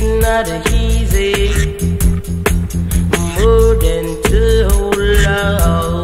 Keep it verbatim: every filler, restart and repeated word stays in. it's not easy, more than to hold out.